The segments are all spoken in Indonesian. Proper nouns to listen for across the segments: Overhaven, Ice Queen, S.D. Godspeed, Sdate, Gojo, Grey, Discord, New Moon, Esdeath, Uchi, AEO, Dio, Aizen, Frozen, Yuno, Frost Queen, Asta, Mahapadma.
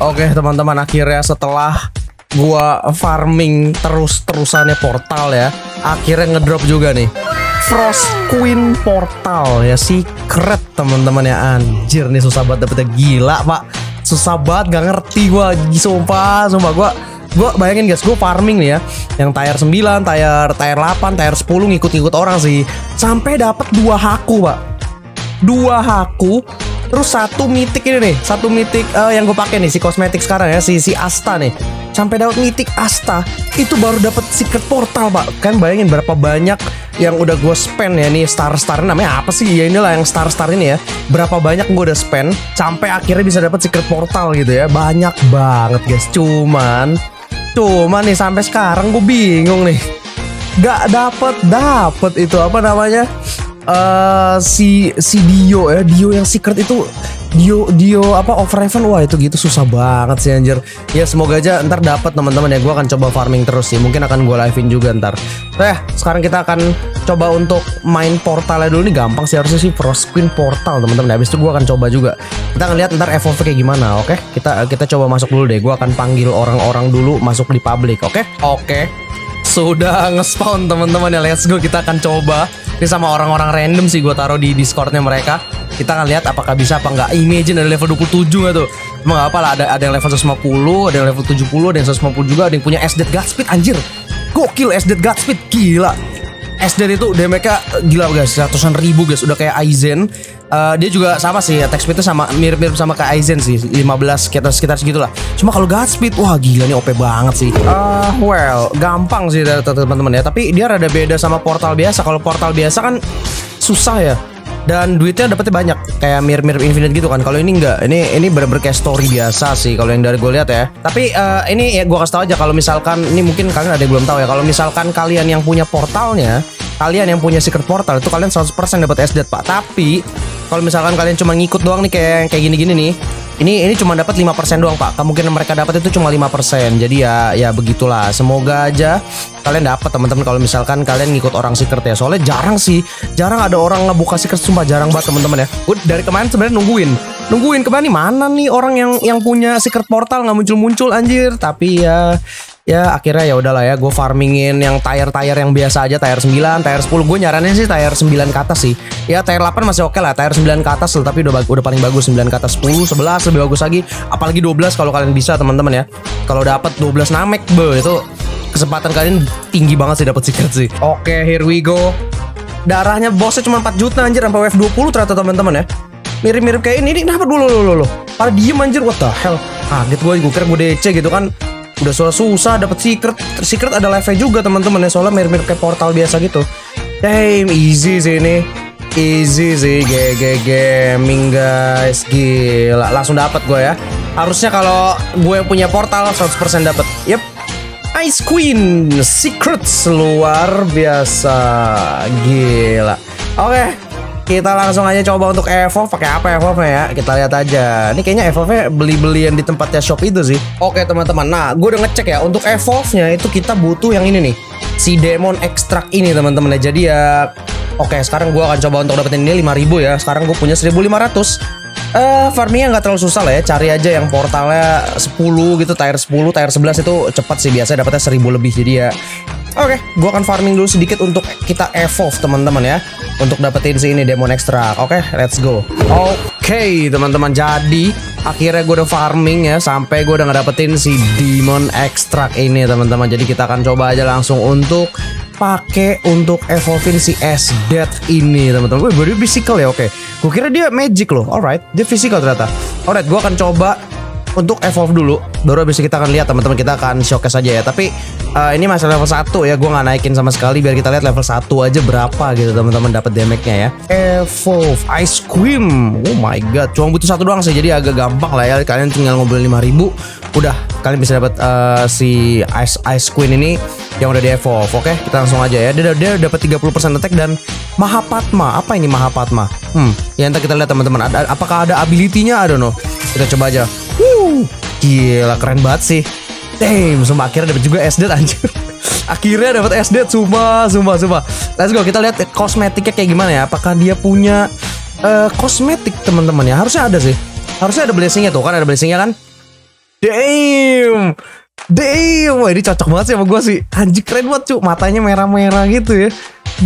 Oke teman-teman, akhirnya setelah gua farming terus-terusannya portal ya, akhirnya ngedrop juga nih Frost Queen portal ya, secret teman-teman ya. Anjir nih susah banget dapetnya, gila pak, susah banget, gak ngerti gua, sumpah gua bayangin guys, gue farming nih ya, yang tier 9, tier 8, tier 10 ngikut-ngikut orang sih, sampai dapat 2 haku pak, 2 haku, terus 1 mitik ini nih, 1 mitik yang gue pakai nih si kosmetik sekarang ya, si Asta nih, sampai dapat mitik Asta, itu baru dapat secret portal pak, kan bayangin berapa banyak yang udah gue spend ya nih, star namanya apa sih ya, inilah yang star ini ya, berapa banyak gue udah spend sampai akhirnya bisa dapat secret portal gitu ya, banyak banget guys, cuman nih sampai sekarang gue bingung nih, gak dapet itu apa namanya si Dio ya, Dio yang secret itu, Dio apa Overhaven, wah itu gitu susah banget sih anjir ya. Semoga aja ntar dapat teman-teman ya, gue akan coba farming terus sih, mungkin akan gue live-in juga ntar. Sekarang kita akan coba untuk main portalnya dulu nih, gampang sih harusnya sih Frost Queen portal teman-teman. Habis itu gue akan coba juga, kita ngeliat ntar evolve kayak gimana. Oke, kita coba masuk dulu deh, gue akan panggil orang-orang dulu masuk di public. Oke. Sudah nge-spawn teman-teman ya, let's go, kita akan coba ini sama orang-orang random sih, gue taruh di Discordnya mereka, kita akan lihat apakah bisa apa enggak. Imagine ada level 27 nggak tuh, emang nggak apa lah, ada yang level 150, ada yang level 70, ada yang 150 juga, ada yang punya S.D. Godspeed, anjir gokil S.D. Godspeed, gila S.D. itu damage-nya gila guys, ratusan ribu guys, udah kayak Aizen. Dia juga sama sih, attack speed-nya sama, mirip-mirip sama kayak Aizen sih, 15 sekitar segitulah. Cuma kalau Godspeed, wah gila nih OP banget sih. Well, gampang sih teman-teman ya, tapi dia rada beda sama portal biasa. Kalau portal biasa kan susah ya, dan duitnya dapetnya banyak, kayak mirip-mirip Infinite gitu kan. Kalau ini enggak, ini bener-bener kayak story biasa sih kalau yang dari gue lihat ya. Tapi ini ya gue kasih tau aja, kalau misalkan ini mungkin kalian ada yang belum tahu ya, kalau misalkan kalian yang punya portalnya, kalian yang punya secret portal itu kalian 100% dapat Esdeath pak. Tapi kalau misalkan kalian cuma ngikut doang nih, kayak gini-gini nih, ini cuma dapat 5% doang pak, kemungkinan mereka dapat itu cuma 5%. Jadi ya begitulah, semoga aja kalian dapat teman-teman kalau misalkan kalian ngikut orang secret ya, soalnya jarang ada orang ngebuka secret, sumpah jarang banget teman-teman ya. Gue dari kemarin sebenarnya nungguin kemarin nih, mana nih orang yang punya secret portal nggak muncul-muncul anjir. Tapi ya akhirnya ya udahlah ya, gue farmingin yang tier yang biasa aja, tier 9, tier 10. Gue nyarannya sih tier 9 ke atas sih. Ya tier 8 masih oke lah, tier 9 ke atas tapi udah paling bagus, 9 ke atas, 10, 11 lebih bagus lagi, apalagi 12 kalau kalian bisa teman-teman ya. Kalau dapat 12 namek, itu kesempatan kalian tinggi banget sih dapat secret sih. Oke, here we go. Darahnya bosnya cuma 4 juta anjir, sampai wave 20 ternyata teman-teman ya. Mirip-mirip kayak ini kenapa dulu lo. Pada diem anjir, what the hell. Kaget gue kira gue DC gitu kan. Udah susah dapat secret ada live juga teman-teman ya, soalnya mirip-mirip kayak portal biasa gitu. Damn, easy sih GG gaming guys, gila langsung dapat gue ya. Harusnya kalau gue yang punya portal 100% dapat. Yep, Ice Queen secret luar biasa, gila. Oke, kita langsung aja coba untuk evolve. Pakai apa evolve ya, kita lihat aja. Ini kayaknya evolve-nya beli-belian di tempatnya shop itu sih. Oke teman-teman, nah gue udah ngecek ya, untuk evolve-nya itu kita butuh yang ini nih, si Demon Extract ini teman-teman ya. Jadi ya oke, sekarang gue akan coba untuk dapetin ini 5000 ya. Sekarang gue punya 1500. Farmingnya nggak terlalu susah lah ya, cari aja yang portalnya 10 gitu, tier 10, tier 11 itu cepat sih, biasanya dapetnya 1000 lebih. Jadi ya oke, gua akan farming dulu sedikit untuk kita evolve teman-teman ya, untuk dapetin si ini Demon Extract. Oke, let's go. Oke teman-teman, jadi akhirnya gue udah farming ya, sampai gue udah ngedapetin si Demon Extract ini teman-teman. Jadi kita akan coba aja langsung untuk pakai untuk evolve si Esdeath ini teman-teman. Wih, dia physical ya, oke. Gue kira dia magic loh. Alright, dia physical ternyata. Alright, gue akan coba untuk evolve dulu, baru habis kita akan lihat teman-teman, kita akan showcase aja ya. Tapi ini masih level 1 ya, gue nggak naikin sama sekali, biar kita lihat level 1 aja berapa gitu teman-teman dapat damage-nya ya. Evolve Ice Cream, oh my god, cuma butuh 1 doang sih, jadi agak gampang lah ya. Kalian tinggal ngobrol 5000, udah kalian bisa dapat si Ice Queen ini yang udah di evolve. Oke, kita langsung aja ya. Dia dapat 30% attack dan Mahapadma. Apa ini Mahapadma? Ya entar kita lihat teman-teman, apakah ada ability-nya? I don't know. Kita coba aja. Gila keren banget sih. Damn, sumpah akhirnya dapat juga Esdeath anjir. Akhirnya dapat Esdeath, sumpah. Let's go, kita lihat kosmetiknya kayak gimana ya. Apakah dia punya kosmetik teman-teman ya? Harusnya ada sih. Harusnya ada blessingnya tuh kan, ada blessingnya kan? Damn. Damn. Wah, ini cocok banget sih sama gue sih. Anjir keren banget cu. Matanya merah-merah gitu ya.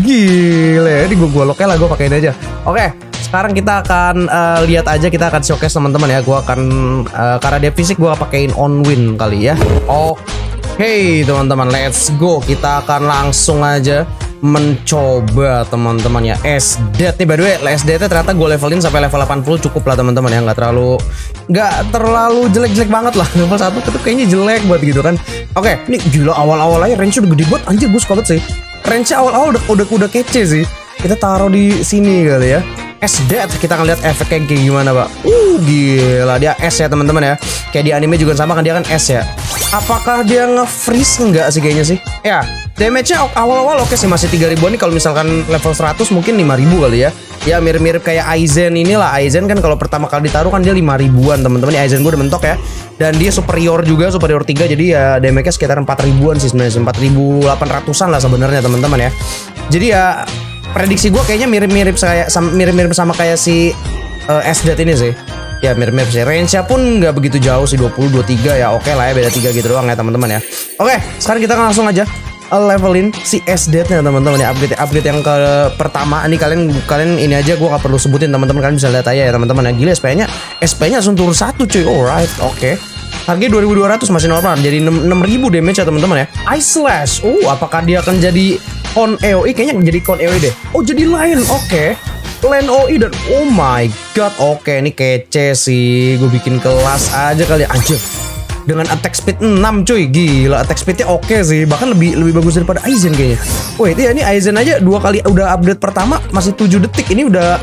Gile. Ini gue goloknya lah. Gue pakein aja. Oke. Sekarang kita akan lihat aja. Kita akan showcase teman-teman ya. Gue akan karena dia fisik, gue pakein on win kali ya. Oke teman-teman. Let's go. Kita akan langsung aja mencoba teman-teman ya. Esdeath nih, by the way Esdeath ternyata gue levelin sampai level 80 cukup lah teman-teman ya, nggak terlalu jelek-jelek banget lah. Level 1 itu kayaknya jelek banget gitu kan. Oke, ini gila awal-awal aja range udah gede banget anjir, gue suka banget sih. Range awal-awal udah kece sih. Kita taruh di sini kali ya. Esdeath, kita akan lihat efeknya kayak gimana pak. Gila dia es ya teman-teman ya. Kayak di anime juga sama kan, dia kan es ya. Apakah dia nge-freeze enggak sih kayaknya sih? Ya, damage-nya awal-awal oke sih, masih 3.000-an nih. Kalau misalkan level 100 mungkin 5.000 kali ya. Ya mirip-mirip kayak Aizen inilah. Aizen kan kalau pertama kali ditaruh kan dia 5.000-an teman-teman. Aizen gue udah mentok ya. Dan dia superior juga, superior 3, jadi ya damage-nya sekitar 4.000-an sih sebenarnya. 4.800-an lah sebenarnya teman-teman ya. Jadi ya prediksi gue kayaknya mirip-mirip sama kayak si Sdate ini sih. Ya mirip-mirip sih. Range-nya pun nggak begitu jauh sih, 20, 23 ya. Oke lah ya, beda 3 gitu doang ya teman-teman ya. Oke, sekarang kita langsung aja levelin si Sdate-nya teman-teman ya. Update yang ke pertama ini kalian ini aja gue nggak perlu sebutin teman-teman, kalian bisa lihat aja ya teman-teman ya. Gila SP-nya langsung turun 1 cuy. Alright, oke. Harganya 2.200 masih normal, jadi 6.000 damage ya teman-teman ya. Ice Slash. Apakah dia akan jadi on AOE? Kayaknya menjadi on AOE deh. Jadi lain. Oke. Land OE dan oh my god. Oke, ini kece sih. Gue bikin kelas aja kali aja. Dengan attack speed 6 cuy. Gila, attack speednya oke sih. Bahkan lebih bagus daripada Aizen kayaknya. Wait, ya ini Aizen aja 2 kali udah update pertama masih 7 detik. Ini udah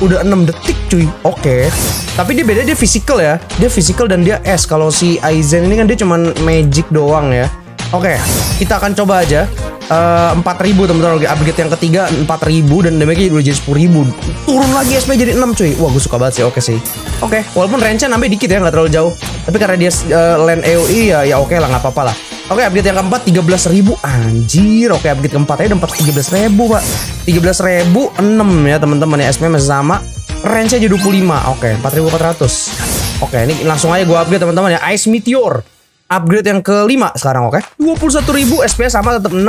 6 detik cuy. Oke. Tapi dia beda, dia physical ya. Dia physical dan dia S. Kalau si Aizen ini kan dia cuman magic doang ya. Oke, kita akan coba aja. 4.000 teman-teman, upgrade yang ketiga 4.000 dan damage-nya udah jadi 10.000. Turun lagi SP jadi 6 cuy. Wah, gue suka banget sih. Oke sih. Oke, walaupun range-nya nambah dikit ya, nggak terlalu jauh. Tapi karena dia land AOE ya oke lah, nggak apa-apa lah. Oke, upgrade yang keempat 13.000. Anjir, oke upgrade keempat aja udah 13.000, Pak. 13.006 ya teman-teman ya. SP masih sama. Range-nya jadi 25. Oke, 4.400. Oke, ini langsung aja gue upgrade teman-teman ya. Ice Meteor. Upgrade yang kelima sekarang, oke. 21.000 SP sama tetap 6,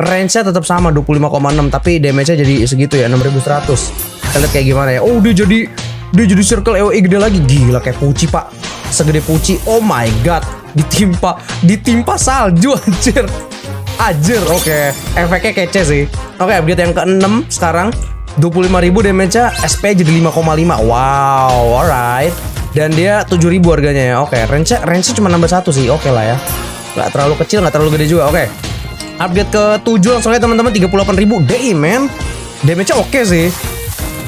range-nya tetap sama 25,6, tapi damage-nya jadi segitu ya, 6.100. Kita lihat kayak gimana ya. Dia jadi circle AOE gede lagi. Gila kayak Uchi, Pak. Segede Uchi. Oh my god. Ditimpa salju anjir. Anjir, oke. Efeknya kece sih. Oke, upgrade yang ke-6 sekarang 25.000 damage-nya, SP jadi 5,5. Wow, alright. Dan dia 7.000 harganya ya. Oke, range-nya cuma nambah 1 sih. Oke lah ya. Nggak terlalu kecil, nggak terlalu gede juga. Oke. Update ke 7 langsung aja teman-teman, 38.000. Damn, man. Damage-nya oke sih.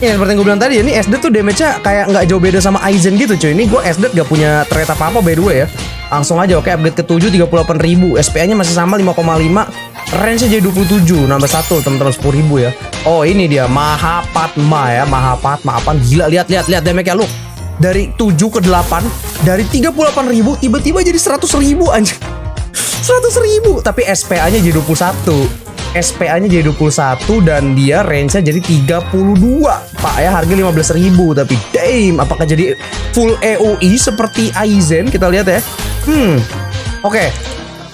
Ya seperti yang gue bilang tadi, ini Sdate tuh damage-nya kayak nggak jauh beda sama Aizen gitu cuy. Ini gue Sdate nggak punya trait apa-apa by the way ya. Langsung aja, oke, update ke 7, 38.000. SPA-nya masih sama 5,5. Range-nya jadi 27, nambah 1 teman-teman, 10.000 ya. Oh, ini dia Mahapadma ya. Mahapadma apaan? Gila, lihat damage-nya lu. Dari 7 ke 8, dari 38.000 tiba-tiba jadi 100.000 anjir. 100.000, tapi SPA-nya jadi 21. SPA-nya jadi 21 dan dia range-nya jadi 32. Pak ya, harga 15.000 tapi damn, apakah jadi full AOE seperti Aizen? Kita lihat ya. Oke.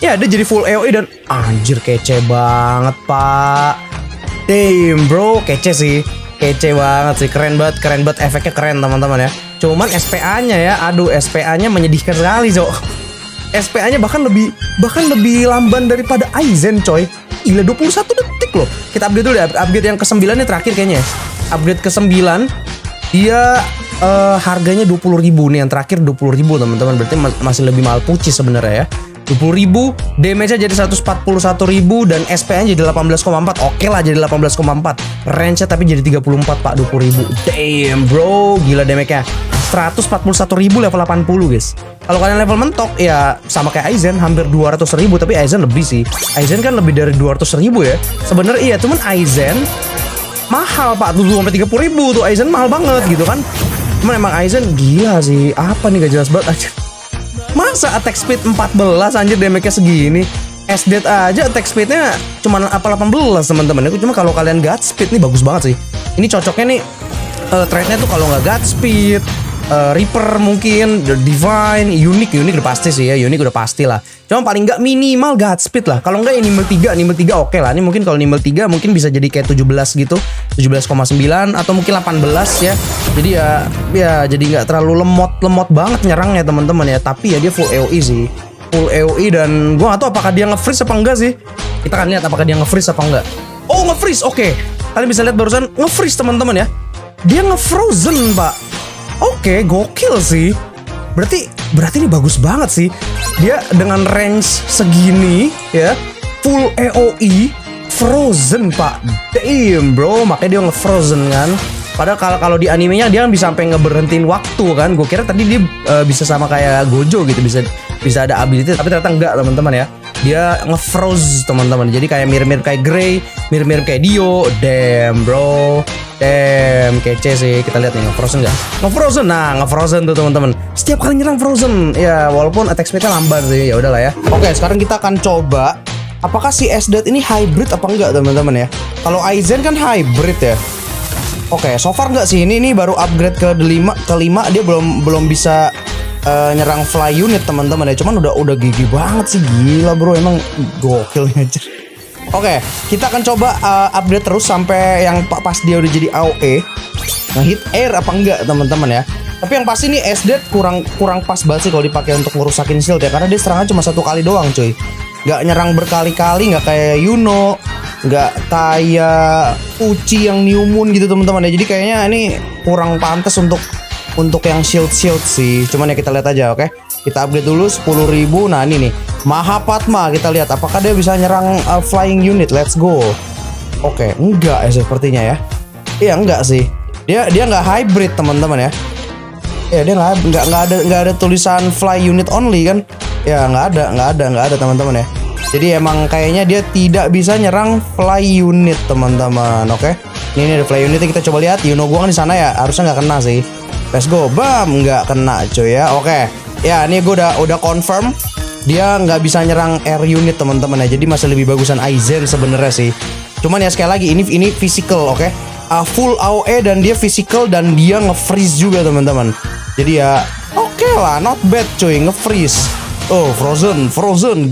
Ya, dia jadi full AOE dan anjir kece banget, Pak. Damn, bro, kece sih. Kece banget sih, keren banget efeknya, keren teman-teman ya. Cuman SPA-nya ya, aduh SPA-nya menyedihkan sekali, cok. SPA-nya bahkan lebih lamban daripada Aizen, coy. Gila, 21 detik loh. Kita update dulu ya, update yang ke-9 nih terakhir kayaknya. Update ke-9 dia harganya 20.000 nih, yang terakhir 20.000 teman-teman. Berarti masih lebih mahal Puci sebenarnya ya. 20.000, damage-nya jadi 141.000 dan SP-nya jadi 18,4. Oke lah, jadi 18,4. Range-nya tapi jadi 34, Pak, 20.000. Damn, bro. Gila damage-nya. 141.000 level 80, guys. Kalau kalian level mentok, ya sama kayak Aizen, hampir 200.000, tapi Aizen lebih sih. Aizen kan lebih dari 200.000 ya. Sebenarnya iya, cuman Aizen mahal, Pak. 30.000 tuh Aizen mahal banget gitu kan. Cuman emang Aizen gila sih. Apa nih, gak jelas banget aja. Masa attack speed 14 anjir damage-nya segini. Sdate aja attack speed-nya cuma 18 teman-teman. Cuma kalau kalian Godspeed nih bagus banget sih. Ini cocoknya nih trait-nya tuh kalau nggak Godspeed Reaper mungkin, The Divine, Unique udah pasti sih ya, Unique udah pasti lah. Cuma paling nggak minimal Godspeed lah. Kalau nggak ya Nimble 3 oke lah. Ini mungkin kalau Nimble 3 mungkin bisa jadi kayak 17 gitu, 17,9 atau mungkin 18 ya. Jadi ya jadi nggak terlalu lemot banget nyerangnya teman-teman ya. Tapi ya dia full AOE sih, full AOE dan gua nggak tahu apakah dia nge-freeze apa enggak sih. Kita akan lihat apakah dia nge-freeze apa enggak. Oh nge-freeze, oke. Kalian bisa lihat barusan nge-freeze teman-teman ya. Dia nge-frozen pak. Oke, gokil sih. Berarti ini bagus banget sih. Dia dengan range segini ya, full AOE frozen pak. Damn bro, makanya dia nge-frozen kan. Padahal kalau di animenya dia kan bisa sampai ngeberhentiin waktu kan. Gue kira tadi dia bisa sama kayak Gojo gitu, bisa ada ability, tapi ternyata enggak teman-teman ya. Dia nge-froze teman-teman. Jadi kayak mirip-mirip kayak Grey, mirip-mirip kayak Dio. Damn bro. Damn, kece sih. Kita lihat nih nge-frozen nggak? Nge-frozen, nah nge-frozen tuh teman-teman. Setiap kali nyerang frozen, ya walaupun attack speed-nya lambat sih, ya udahlah ya. Oke, sekarang kita akan coba apakah si Sdate ini hybrid apa enggak teman-teman ya? Kalau Aizen kan hybrid ya. Oke, so far nggak sih ini baru upgrade ke kelima dia belum bisa nyerang fly unit teman-teman ya. Cuman udah gigi banget sih, gila bro, emang gokil aja. Oke, kita akan coba update terus sampai yang pas dia udah jadi AOE. Nge-hit air apa enggak teman-teman ya. Tapi yang pasti nih Esdeath kurang pas banget sih kalau dipakai untuk ngerusakin shield ya, karena dia serangan cuma satu kali doang cuy. Nggak nyerang berkali-kali, nggak kayak Yuno, nggak kayak Uchi yang New Moon gitu teman-teman ya. Jadi kayaknya ini kurang pantas untuk yang shield sih. Cuman ya kita lihat aja, oke. Kita update dulu 10.000. Nah, ini nih. Mahapadma kita lihat apakah dia bisa nyerang flying unit. Let's go. Oke, enggak ya sepertinya ya. Iya, enggak sih. Dia enggak hybrid, teman-teman ya. Ya, dia enggak ada tulisan fly unit only kan? Ya, enggak ada teman-teman ya. Jadi emang kayaknya dia tidak bisa nyerang fly unit, teman-teman. Oke. Ini ada fly unit kita coba lihat. Yuno gua kan di sana ya. Harusnya nggak kena sih. Let's go, bam, nggak kena cuy ya. Oke, ya ini gue udah confirm dia nggak bisa nyerang air unit teman-teman ya. Jadi masih lebih bagusan Aizen sebenarnya sih. Cuman ya sekali lagi ini physical, oke. Full AOE dan dia physical dan dia nge-freeze juga teman-teman. Jadi ya oke lah, not bad cuy, nge-freeze. Oh frozen,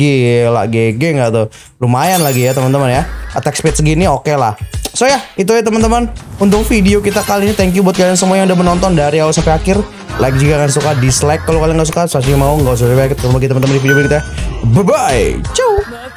gila, GG nggak tuh? Lumayan lagi ya teman-teman ya. Attack speed segini oke lah. So ya, itu ya teman-teman untuk video kita kali ini. Thank you buat kalian semua yang udah menonton dari awal sampai akhir. Like jika kalian suka, dislike kalau kalian nggak suka. Subscribe mau nggak usah. Kita ketemu lagi teman-teman di video berikutnya. Bye bye, ciao.